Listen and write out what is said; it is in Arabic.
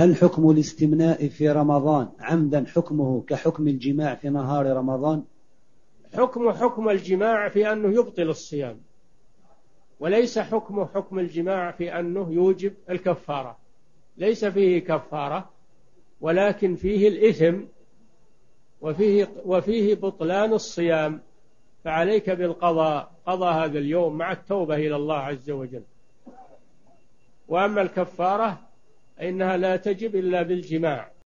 هل حكم الاستمناء في رمضان عمدا حكمه كحكم الجماع في نهار رمضان؟ حكم الجماع في أنه يبطل الصيام، وليس حكم الجماع في أنه يوجب الكفارة، ليس فيه كفارة، ولكن فيه الإثم وفيه بطلان الصيام، فعليك بالقضاء، قضى هذا اليوم مع التوبة إلى الله عز وجل. وأما الكفارة إنها لا تجب إلا بالجماع،